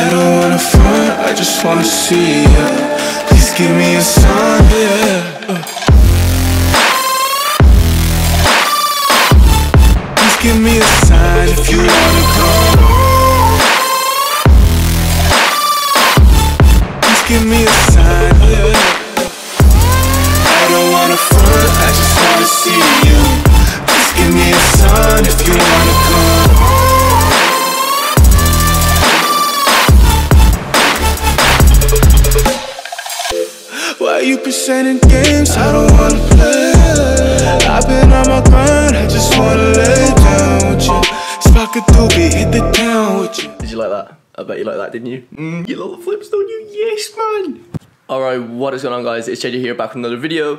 I don't wanna front, I just wanna see ya. Please give me a sign, yeah. Please give me a sign if you wanna go. Please give me a sign, yeah. I don't wanna front, I just wanna see you. Please give me a sign if you wanna go. You presenting games I don't wanna play. I've been on my grind, I just wanna lay down with you. Spark a doobie, hit the town with you. Did you like that? I bet you like that, didn't you? You love the flips, don't you? Yes, man. Alright, what is going on, guys? It's JJ here, back with another video.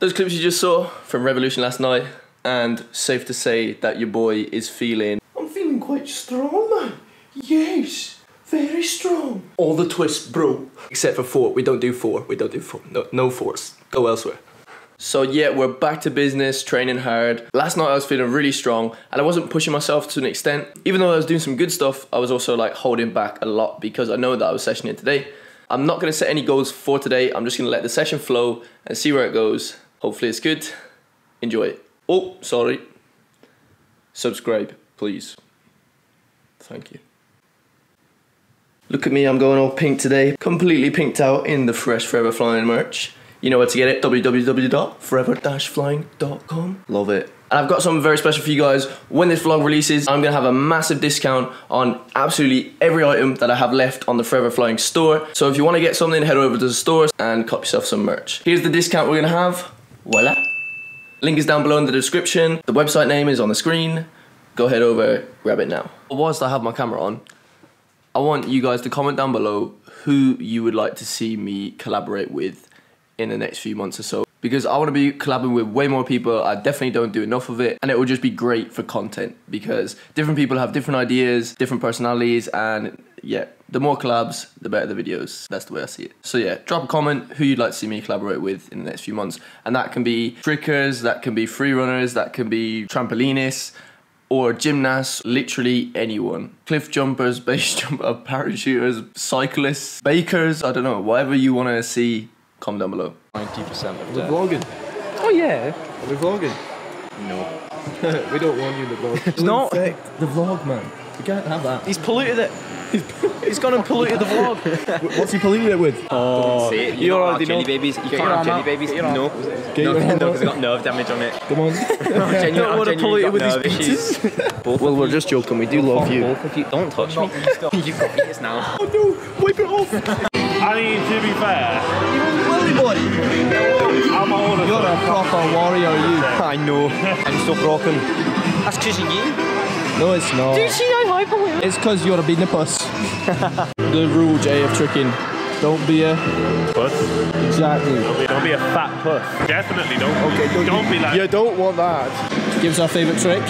Those clips you just saw from Revolution last night, and safe to say that your boy is feeling... I'm feeling quite strong, man. Yes. Very strong. All the twists, bro. Except for four. We don't do four. We don't do four. No fours. Go elsewhere. So yeah, we're back to business, training hard. Last night I was feeling really strong and I wasn't pushing myself to an extent. Even though I was doing some good stuff, I was also like holding back a lot because I know that I was sessioning today. I'm not gonna set any goals for today. I'm just gonna let the session flow and see where it goes. Hopefully it's good. Enjoy it. Oh, sorry. Subscribe, please. Thank you. Look at me, I'm going all pink today. Completely pinked out in the fresh Forever Flying merch. You know where to get it, www.forever-flying.com. Love it. And I've got something very special for you guys. When this vlog releases, I'm gonna have a massive discount on absolutely every item that I have left on the Forever Flying store. So if you wanna get something, head over to the store and cop yourself some merch. Here's the discount we're gonna have, voila. Link is down below in the description. The website name is on the screen. Go head over, grab it now. Whilst I have my camera on, I want you guys to comment down below who you would like to see me collaborate with in the next few months or so, because I want to be collabing with way more people. I definitely don't do enough of it, and it will just be great for content because different people have different ideas, different personalities, and yeah, the more collabs, the better the videos. That's the way I see it. So yeah, drop a comment who you'd like to see me collaborate with in the next few months, and that can be trickers, that can be free runners, that can be trampolinists, or gymnasts, literally anyone. Cliff jumpers, base jumper, parachuters, cyclists, bakers, I don't know, whatever you want to see, comment down below. 90% of the vlogging. Oh yeah. Are we vlogging? No. We don't want you in the vlog. It's not the vlog, man. We can't have that. He's polluted it. He's gone and polluted the vlog. What's he polluted it with? Oh, you already know. Jelly babies. You can't have jelly babies. No. No, because I got nerve damage on it. Come on. I don't want to pollute it with these pizzas. Well, we're just joking. We do love you. Don't touch me. You've got beats now. Oh no, wipe it off. I mean, to be fair. You're a willy boy. I'm older. You're a proper warrior, you. I know. I'm so broken. That's because of you. No, it's not. Dude, see, I'm hyperwilling. It's because you're a beanibus. The rule, Jay, of tricking. Don't be a... puss. Exactly. Don't be a fat puss. Definitely don't. Okay, don't be that. You don't want that. Give us our favourite trick.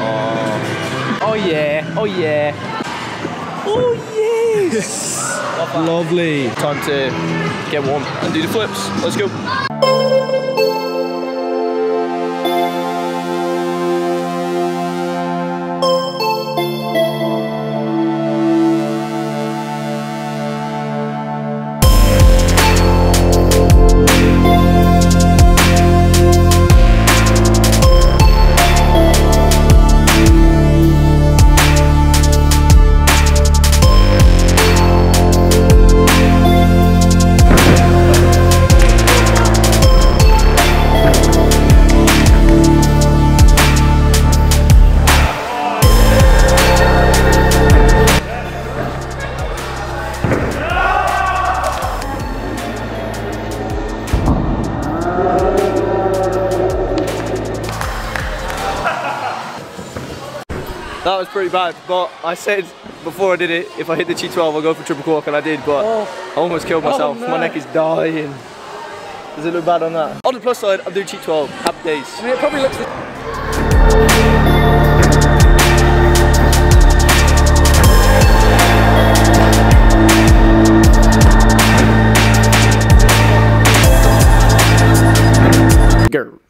Oh. Oh, yeah. Oh, yeah. Oh, yes. Lovely. Time to get warm and do the flips. Let's go. That was pretty bad, but I said before I did it, if I hit the G12 I'll go for triple cork, and I did, but I almost killed myself. My neck is dying. Does it look bad on that? On the plus side, I'll do G12, happy days. I mean, it probably looks... Girl.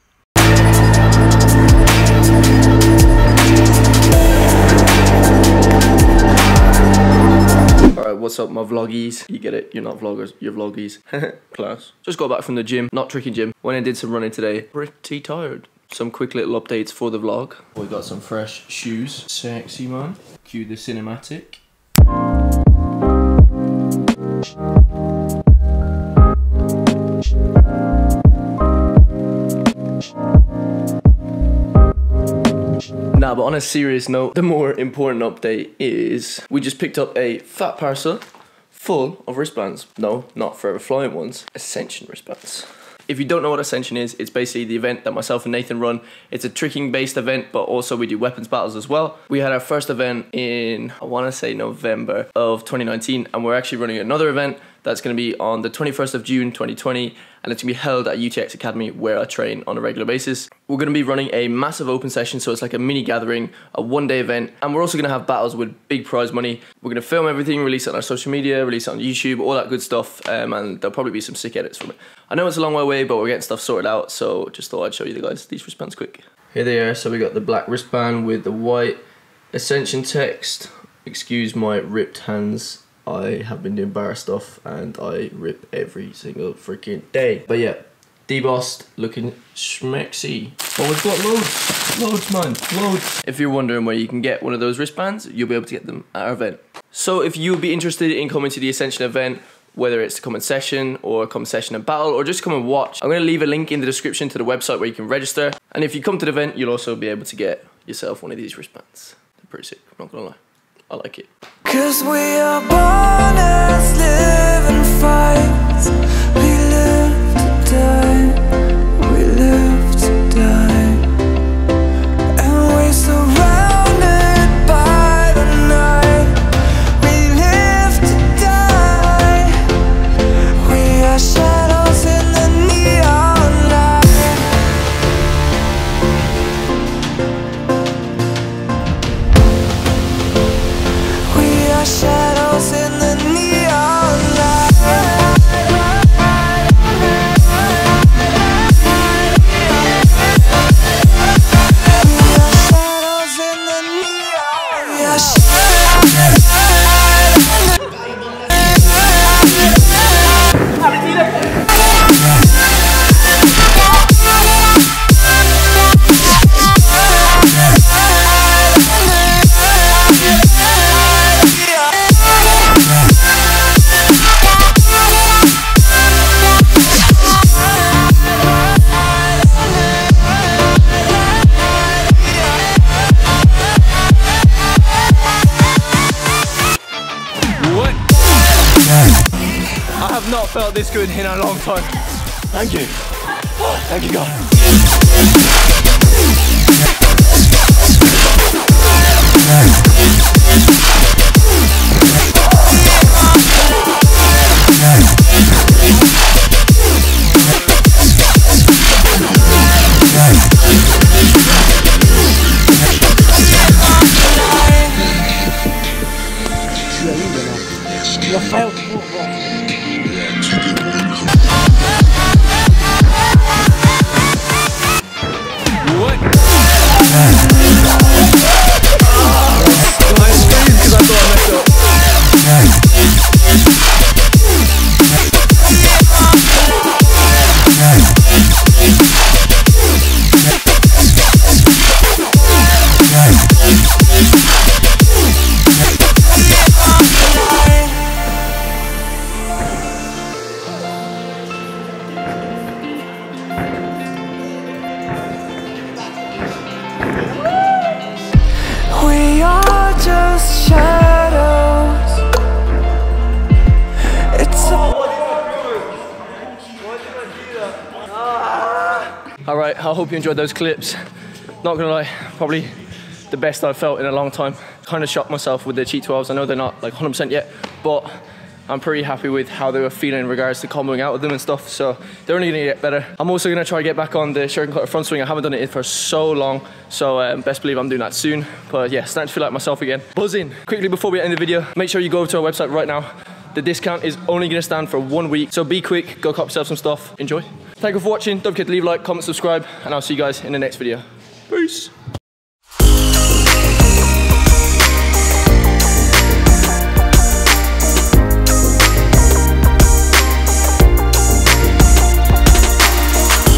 what's up my vloggies? You get it, you're not vloggers, you're vloggies. Class. Just got back from the gym, not tricky gym. When I did some running today, pretty tired. Some quick little updates for the vlog. We got some fresh shoes. Sexy man. Cue the cinematic. Nah, but on a serious note, the more important update is we just picked up a fat parcel full of wristbands. No, not Forever Flying ones. Ascension wristbands. If you don't know what Ascension is, it's basically the event that myself and Nathan run. It's a tricking based event, but also we do weapons battles as well. We had our first event in, I want to say November of 2019, and we're actually running another event that's going to be on the 21st of June 2020, and it's going to be held at UTX Academy where I train on a regular basis. We're going to be running a massive open session, so it's like a mini gathering, a one-day event, and we're also going to have battles with big prize money. We're going to film everything, release it on our social media, release it on YouTube, all that good stuff, and there'll probably be some sick edits from it. I know it's a long way away, but we're getting stuff sorted out, so just thought I'd show you guys these wristbands quick. Here they are. So we got the black wristband with the white Ascension text. Excuse my ripped hands. I have been doing bar stuff and I rip every single freaking day. But yeah, debossed, looking schmexy. Oh, we've got loads, man, loads. If you're wondering where you can get one of those wristbands, you'll be able to get them at our event. So if you'll be interested in coming to the Ascension event, whether it's to come in session or come session and battle or just come and watch, I'm going to leave a link in the description to the website where you can register. And if you come to the event, you'll also be able to get yourself one of these wristbands. They're pretty sick, I'm not going to lie. I like it. 'Cause we are born as living fights. We live to die. We live to die. And we're surrounded by the night. We live to die. We are shadows in the neon light. We are shadows in the neon light. Felt this good in a long time. Thank you. Thank you, God. You failed. Alright, I hope you enjoyed those clips. Not gonna lie, probably the best I've felt in a long time. Kind of shocked myself with the cheat 12s. I know they're not like 100% yet, but I'm pretty happy with how they were feeling in regards to comboing out with them and stuff, so they're only gonna get better. I'm also gonna try to get back on the shuriken cutter front swing. I haven't done it for so long, so best believe I'm doing that soon. But yeah, starting to feel like myself again. Buzzing! Quickly before we end the video, make sure you go over to our website right now. The discount is only going to stand for 1 week, so be quick, go cop yourself some stuff, enjoy. Thank you for watching, don't forget to leave a like, comment, subscribe, and I'll see you guys in the next video. Peace!